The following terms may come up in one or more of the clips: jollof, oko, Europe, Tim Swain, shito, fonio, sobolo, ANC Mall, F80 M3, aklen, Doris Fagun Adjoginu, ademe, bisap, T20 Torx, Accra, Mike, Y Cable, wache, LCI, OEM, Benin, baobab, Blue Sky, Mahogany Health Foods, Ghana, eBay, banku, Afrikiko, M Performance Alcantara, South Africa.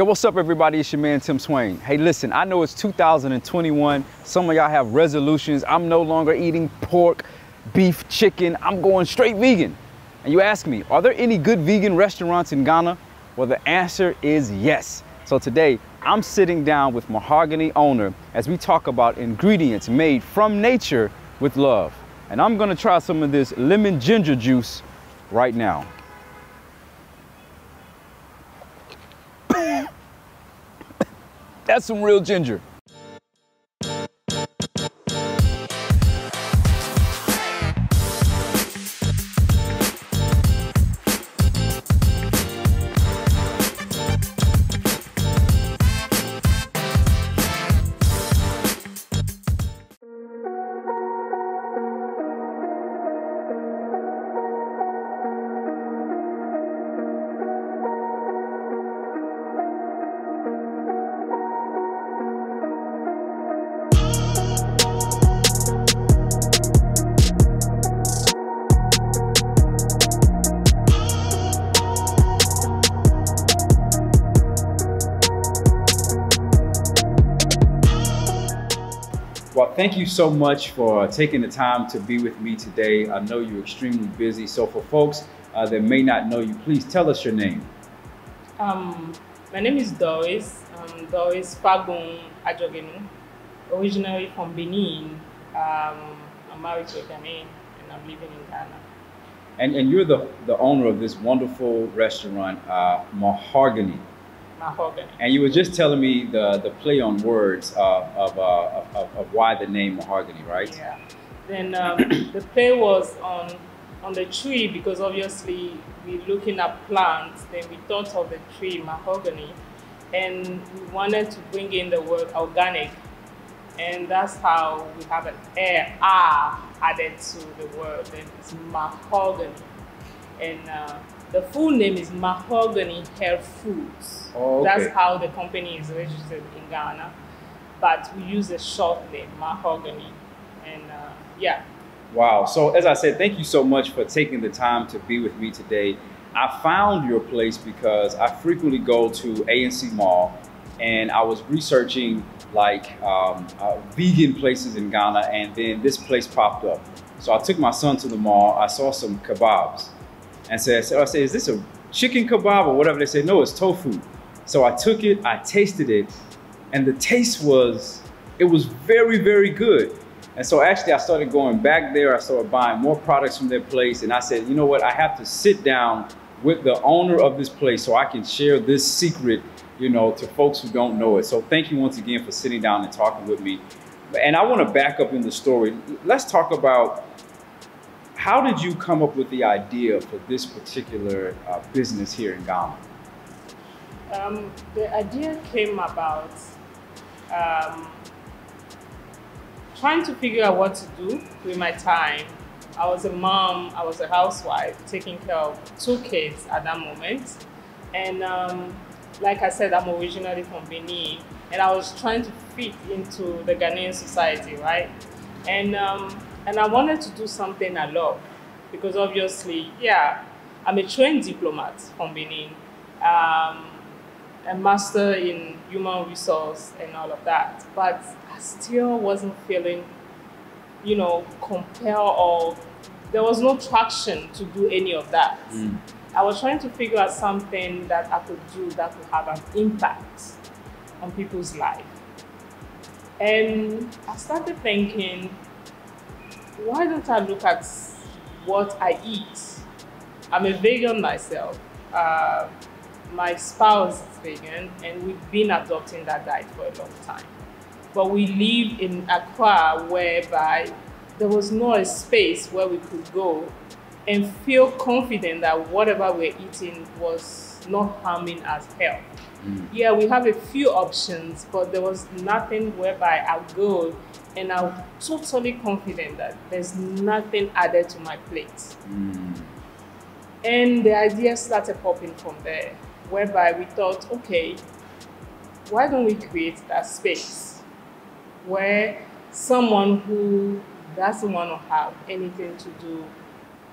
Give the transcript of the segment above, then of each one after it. Yo, what's up everybody, it's your man Tim Swain. Hey listen, I know it's 2021, some of y'all have resolutions. I'm no longer eating pork, beef, chicken, I'm going straight vegan. And you ask me, are there any good vegan restaurants in Ghana? Well, the answer is yes. So today, I'm sitting down with Mahogany owner as we talk about ingredients made from nature with love. And I'm gonna try some of this lemon ginger juice right now. That's some real ginger. Well, thank you so much for taking the time to be with me today. I know you're extremely busy. So for folks that may not know you, please tell us your name. My name is Doris. I'm Doris Fagun Adjoginu, originally from Benin. I'm married to a Ghanaian and I'm living in Ghana. And you're the owner of this wonderful restaurant, Mahogany. Mahogany. And you were just telling me the play on words of why the name Mahogany, right? Yeah. Then the play was on the tree, because obviously we're looking at plants, then we thought of the tree mahogany, and we wanted to bring in the word organic, and that's how we have an R added to the word, and it's mahogany. And the full name is Mahogany Health Foods. Oh, okay. That's how the company is registered in Ghana. But we use a short name, Mahogany. And yeah. Wow. So as I said, thank you so much for taking the time to be with me today. I found your place because I frequently go to ANC Mall, and I was researching like vegan places in Ghana, and then this place popped up. So I took my son to the mall. I saw some kebabs. And so I said, is this a chicken kebab or whatever? They said, no, it's tofu. So I took it, I tasted it, and the taste was, it was very, very good. And so actually I started going back there. I started buying more products from their place. And I said, you know what? I have to sit down with the owner of this place so I can share this secret, you know, to folks who don't know it. So thank you once again for sitting down and talking with me. And I want to back up in the story. Let's talk about, how did you come up with the idea for this particular business here in Ghana? The idea came about trying to figure out what to do with my time. I was a mom, I was a housewife, taking care of 2 kids at that moment. And like I said, I'm originally from Benin, and I was trying to fit into the Ghanaian society, right? And I wanted to do something I love, because obviously, yeah, I'm a trained diplomat from Benin, a master in human resource and all of that, but I still wasn't feeling, you know, compelled, or there was no traction to do any of that. Mm. I was trying to figure out something that I could do that would have an impact on people's life. And I started thinking, why don't I look at what I eat? I'm a vegan myself. My spouse is vegan, and we've been adopting that diet for a long time. But we live in Accra, whereby there was no a space where we could go and feel confident that whatever we're eating was not harming us health. Mm. Yeah, we have a few options, but there was nothing whereby I go and I'm totally confident that there's nothing added to my plate. Mm. And the idea started popping from there, whereby we thought, okay, why don't we create that space where someone who doesn't want to have anything to do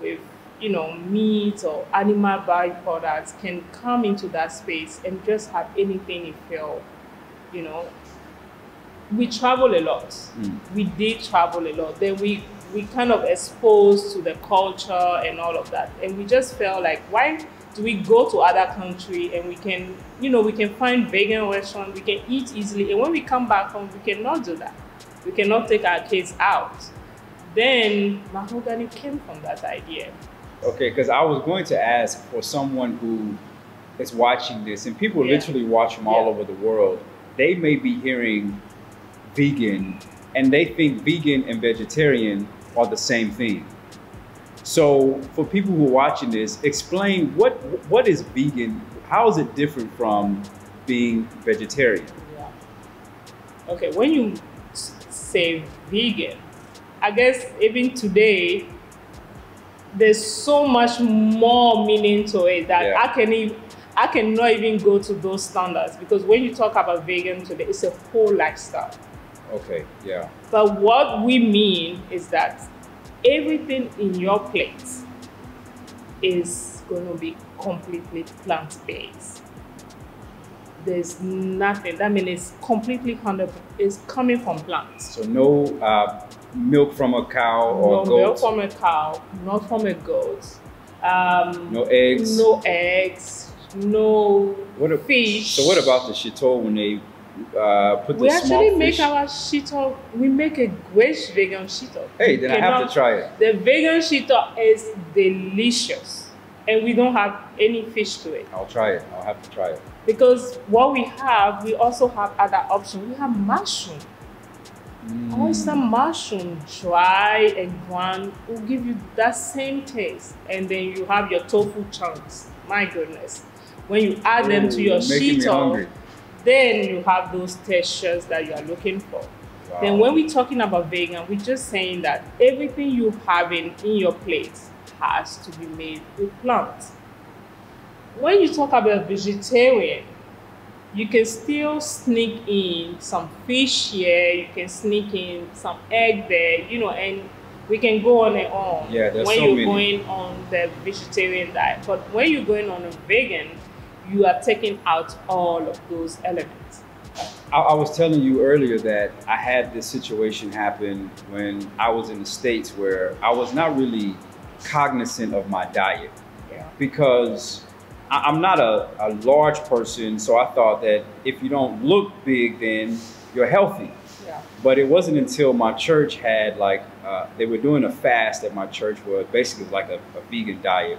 with, you know, meat or animal byproducts can come into that space and just have anything it felt, you know. We travel a lot. We did travel a lot. Then we kind of exposed to the culture and all of that. And we just felt like, why do we go to other country and we can, you know, we can find vegan restaurants, we can eat easily. And when we come back home, we cannot do that. We cannot take our kids out. Then Mahogany came from that idea. Okay, because I was going to ask for someone who is watching this, and people literally watch them all over the world. They may be hearing vegan and they think vegan and vegetarian are the same thing. So for people who are watching this, explain what is vegan? How is it different from being vegetarian? Yeah. Okay, when you say vegan, I guess even today, there's so much more meaning to it that I cannot even go to those standards, because when you talk about vegan today, it's a whole lifestyle. Okay, yeah. But what we mean is that everything in your plate is going to be completely plant-based. There's nothing. That means it's completely 100%. It's coming from plants. So no milk from a cow or goat. No milk from a cow, not from a goat. No eggs. No eggs. No fish. So what about the shito when they put the small fish? We actually make our shito. We make a great vegan shito. Hey, then I have to try it. The vegan shito is delicious, and we don't have any fish to it. I'll try it. I'll have to try it. Because what we have, we also have other options. We have mushroom. Oyster mushroom, dry and ground, will give you that same taste. And then you have your tofu chunks. My goodness. When you add them to your shito, then you have those textures that you are looking for. Wow. Then when we're talking about vegan, we're just saying that everything you have in your plate has to be made with plants. When you talk about vegetarian, you can still sneak in some fish here, you can sneak in some egg there, you know, and we can go on and on. Yeah, there's when so you're many. Going on the vegetarian diet. But when you're going on a vegan, you are taking out all of those elements. I was telling you earlier that I had this situation happen when I was in the States, where I was not really cognizant of my diet because I'm not a large person, so I thought that if you don't look big, then you're healthy. Yeah. But it wasn't until my church had like, they were doing a fast at my church where basically like a vegan diet.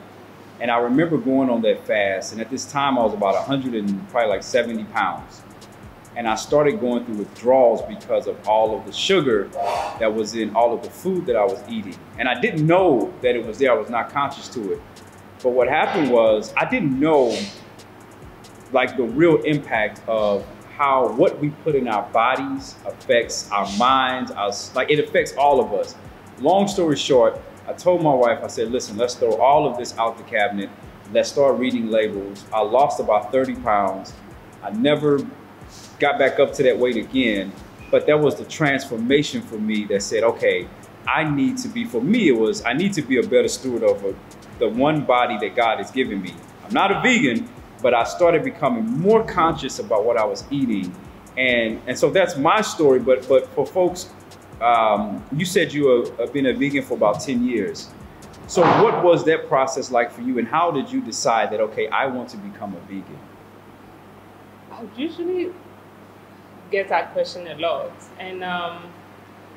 And I remember going on that fast, and at this time I was about 170 pounds. And I started going through withdrawals because of all of the sugar that was in all of the food that I was eating. And I didn't know that it was there, I was not conscious to it. But what happened was I didn't know like the real impact of how what we put in our bodies affects our minds, like it affects all of us. Long story short, I told my wife, I said, listen, let's throw all of this out the cabinet. Let's start reading labels. I lost about 30 pounds. I never got back up to that weight again, but that was the transformation for me that said, okay, I need to be, for me, it was, I need to be a better steward of the one body that God has given me. I'm not a vegan, but I started becoming more conscious about what I was eating. And so that's my story, but for folks, you said you have been a vegan for about 10 years. So what was that process like for you, and how did you decide that, okay, I want to become a vegan? I usually get that question a lot. And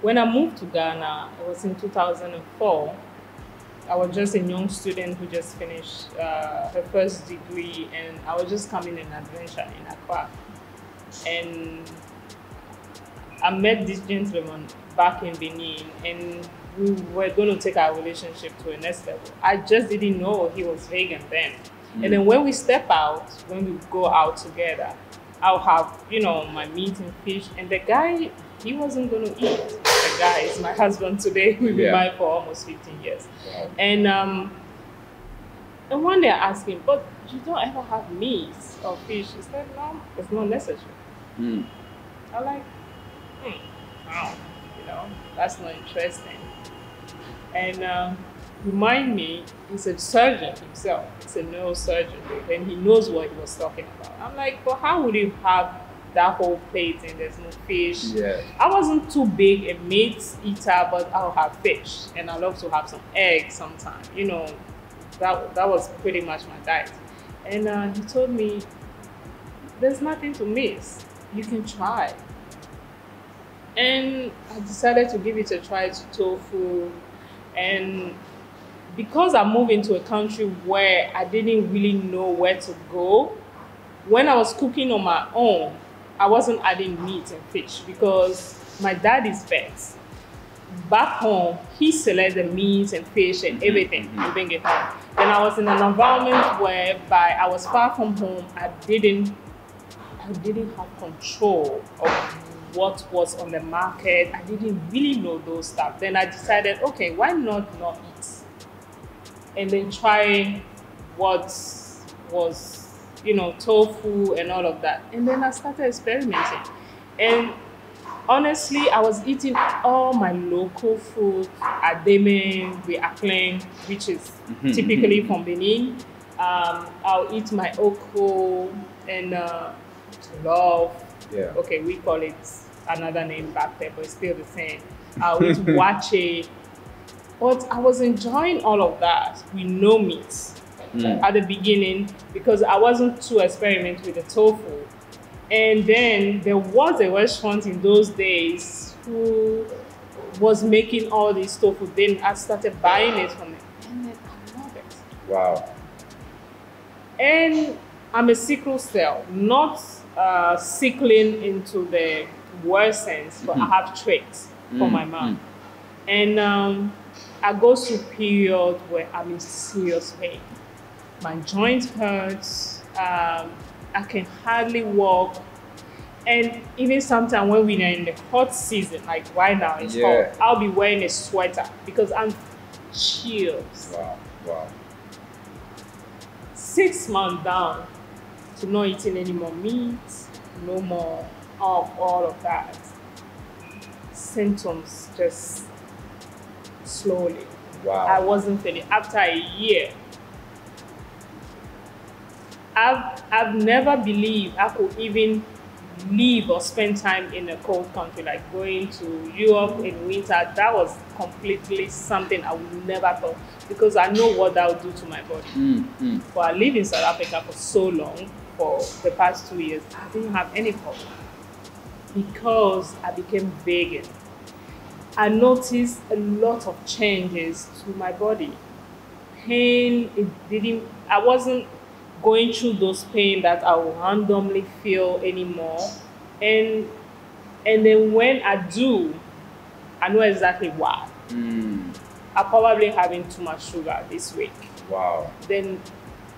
when I moved to Ghana, it was in 2004. I was just a young student who just finished her first degree, and I was just coming an adventure in Accra. And I met this gentleman back in Benin, and we were going to take our relationship to a next level. I just didn't know he was vegan then. And then when we step out, when we go out together, I'll have, you know, my meat and fish. And the guy, he wasn't going to eat. The guy is my husband today. We've been married for almost 15 years. Wow. And one day I asked him, but you don't ever have meat or fish? He said, no, it's not necessary. I'm like, wow, you know, that's not interesting. And remind me, he's a surgeon himself. He's a neurosurgeon, and he knows what he was talking about. I'm like, well, how would you have that whole plate and there's no fish? Yeah. I wasn't too big a meat eater, but I'll have fish, and I love to have some eggs sometimes. You know, that was pretty much my diet. And he told me, there's nothing to miss. You can try. And I decided to give it a try to tofu. And because I moved into a country where I didn't really know where to go, when I was cooking on my own, I wasn't adding meat and fish because my dad is vet. Back home, he selected meat and fish and everything to bring it home. And I was in an environment whereby I was far from home. I didn't have control of what was on the market. I didn't really know those stuff. Then I decided, okay, why not eat? And then try what was, you know, tofu and all of that. And then I started experimenting. And honestly, I was eating all my local food, ademe, with aklen, which is typically from Benin. I'll eat my oko and love. Yeah. Okay, we call it another name back there, but it's still the same. I'll eat wache. But I was enjoying all of that with no meat at the beginning because I wasn't too experimental with the tofu. And then there was a restaurant in those days who was making all this tofu. Then I started buying it from them. And then I love it. Wow. And I'm a sickle cell, not sickling into the worst sense, but I have traits for my mom. And I go through periods where I'm in serious pain. My joints hurt. I can hardly walk. And even sometimes when we are in the hot season, like right now, it's hot, I'll be wearing a sweater because I'm chills. Wow, wow. 6 months down to not eating any more meat, no more of all of that. Symptoms just slowly. Wow. I wasn't feeling after a year. I've never believed I could even live or spend time in a cold country, like going to Europe in winter. That was completely something I would never thought because I know what that would do to my body. But I lived in South Africa for so long, for the past 2 years, I didn't have any problem because I became vegan. I noticed a lot of changes to my body. Pain, I wasn't going through those pain that I will randomly feel anymore. And then when I do, I know exactly why. I'm probably having too much sugar this week. Wow. Then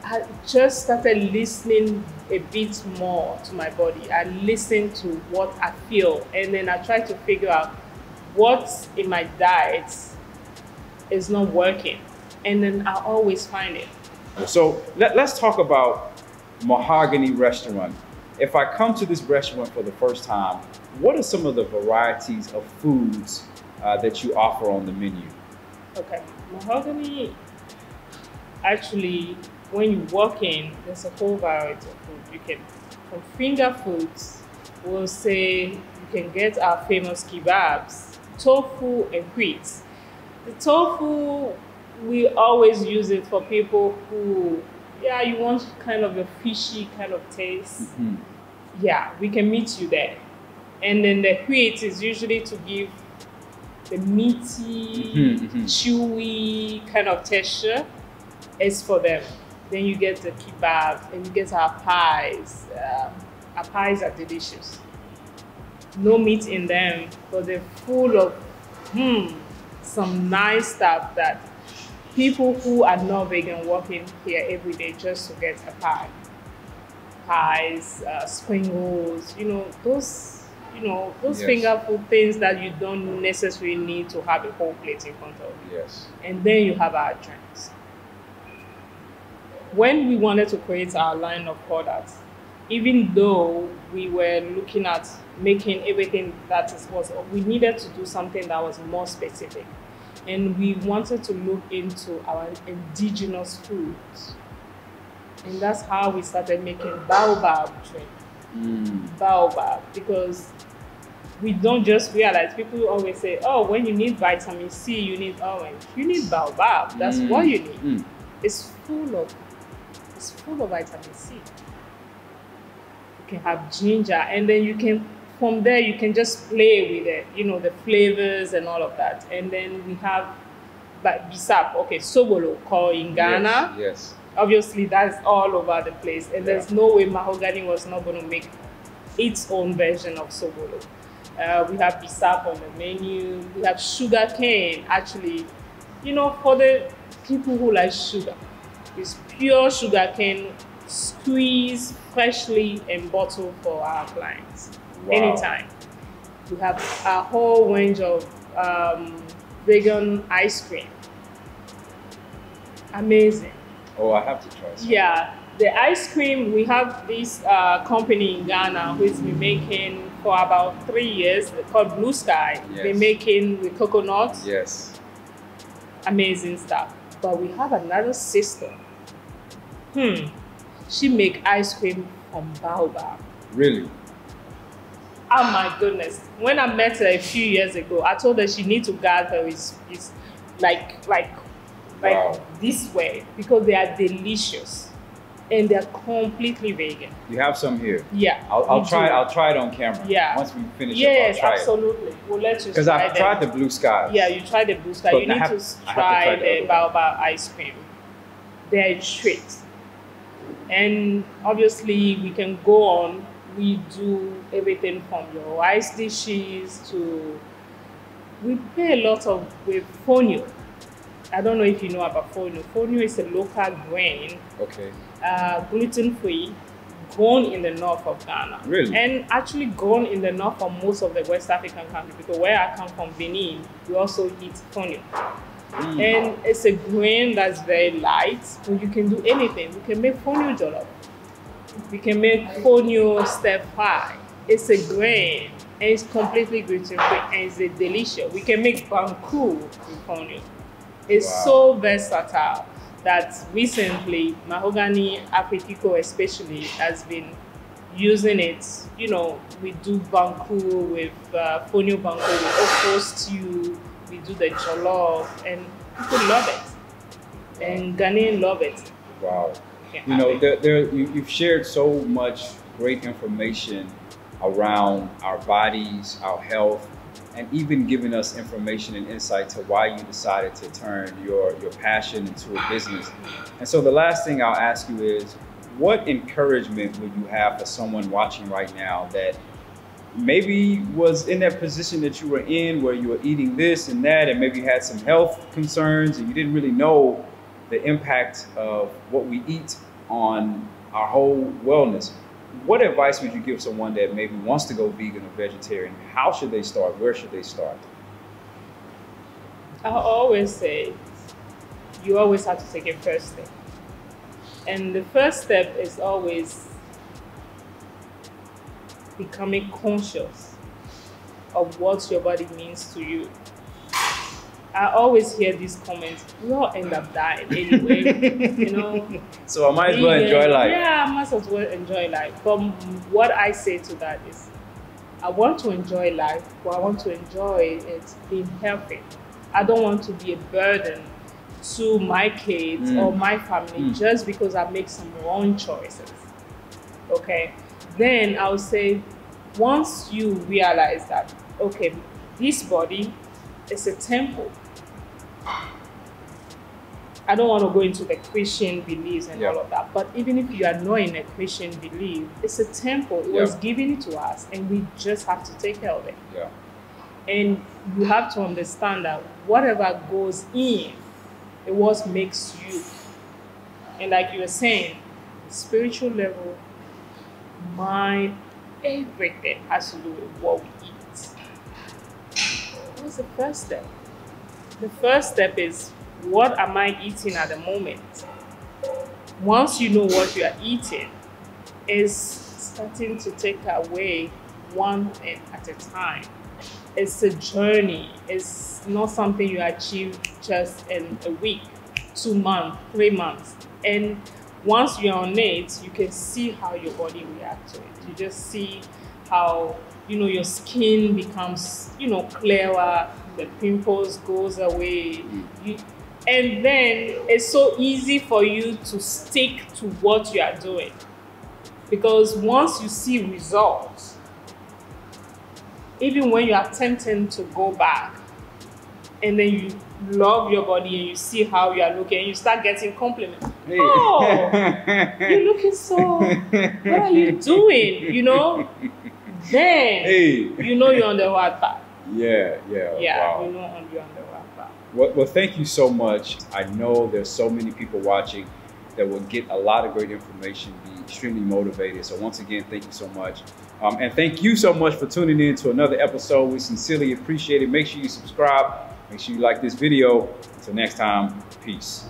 I just started listening a bit more to my body. I listened to what I feel, and then I tried to figure out what's in my diet is not working. And then I always find it. So let's talk about Mahogany Restaurant. If I come to this restaurant for the first time, what are some of the varieties of foods that you offer on the menu? Okay, Mahogany, actually, when you walk in, there's a whole variety of food. You can, from finger foods, we'll say you can get our famous kebabs, tofu and quids. The tofu, we always use it for people who, yeah, you want kind of a fishy kind of taste. Yeah, we can meet you there. And then the wheat is usually to give the meaty, chewy kind of texture. It's for them. Then you get the kebab and you get our pies. Our pies are delicious. No meat in them, but they're full of some nice stuff that people who are not vegan walk in here every day just to get a pie. Pies, spring rolls, you know, those finger food things that you don't necessarily need to have a whole plate in front of you. Yes. And then you have our drinks. When we wanted to create our line of products, even though we were looking at making everything that was, we needed to do something that was more specific. and we wanted to look into our indigenous foods. And that's how we started making baobab drink. Baobab, because we don't just realize, people always say, oh, when you need vitamin C, you need orange. You need baobab, that's what you need. It's full of vitamin C. You can have ginger, and then you can, from there, you can just play with it, you know, the flavors and all of that. And then we have bisap, okay, sobolo, called in Ghana. Yes. Obviously, that's all over the place. And there's no way Mahogany was not going to make its own version of sobolo. We have bisap on the menu. We have sugar cane, actually. You know, for the people who like sugar, it's pure sugar cane, squeezed freshly and bottled for our clients. Wow. Anytime. We have a whole range of vegan ice cream. Amazing. Oh, I have to try some. Yeah, the ice cream, we have this company in Ghana who's been making for about 3 years, called Blue Sky. Yes. They're making with coconut. Yes. Amazing stuff. But we have another sister. She make ice cream from baobab. Really? Oh my goodness. When I met her a few years ago, I told her she needs to gather is like wow. This way, because they are delicious and they're completely vegan. You have some here. Yeah. I'll try it. I'll try it on camera. Yeah. Once we finish up, I'll try it. We'll let you try it. Because I've tried the Blue Sky. Yeah, you try the Blue Sky. But you need to try the baobab ice cream. They're a treat. And obviously we can go on. We do everything from your rice dishes to, we pay a lot of with fonio. I don't know if you know about fonio. Fonio is a local grain, gluten-free, grown in the north of Ghana. Really? And actually grown in the north of most of the West African countries, because where I come from, Benin, we also eat fonio. And it's a grain that's very light, and you can do anything. You can make fonio jollof. We can make fonio stir fry. It's a grain and it's completely gluten-free and it's delicious. We can make banku with fonio. It's so versatile that recently Mahogany, Afrikiko especially, has been using it. You know, we do banku with fonio banku, we okra stew, we do the jollof, and people love it. And Ghanaians love it. Wow. You know, you've shared so much great information around our bodies, our health, and even giving us information and insight to why you decided to turn your passion into a business. And so the last thing I'll ask you is, what encouragement would you have for someone watching right now that maybe was in that position that you were in, where you were eating this and that, and maybe had some health concerns and you didn't really know the impact of what we eat on our whole wellness? What advice would you give someone that maybe wants to go vegan or vegetarian? How should they start? Where should they start? I always say, you always have to take a first step. And the first step is always becoming conscious of what your body means to you. I always hear these comments, we all end up dying anyway, you know. So I might as well enjoy life. Yeah, I might as well enjoy life. But what I say to that is, I want to enjoy life, but I want to enjoy it being healthy. I don't want to be a burden to my kids or my family just because I make some wrong choices, okay? Then I would say, once you realize that, okay, this body, it's a temple. I don't want to go into the Christian beliefs and all of that, but even if you are not in a Christian belief, it's a temple. It was given to us and we just have to take care of it. And you have to understand that whatever goes in, it what makes you. And like you were saying, spiritual level, mind, everything has to do with what we eat. What's the first step? The first step is, what am I eating at the moment? Once you know what you are eating, is starting to take away one thing at a time. it's a journey. It's not something you achieve just in a week, 2 months, 3 months. And once you're on it, you can see how your body reacts to it. You just see how, you know, your skin becomes, you know, clearer, the pimples goes away. And then it's so easy for you to stick to what you are doing. Because once you see results, even when you are tempted to go back, and then you love your body and you see how you are looking and you start getting compliments. Hey. Oh, you're looking so, what are you doing? You know, then you know you're on the right path. Yeah, wow. You know you're on the right path. Well, thank you so much. I know there's so many people watching that will get a lot of great information, be extremely motivated. So once again, thank you so much. And thank you so much for tuning in to another episode. We sincerely appreciate it. Make sure you subscribe. Make sure you like this video. Until next time, peace.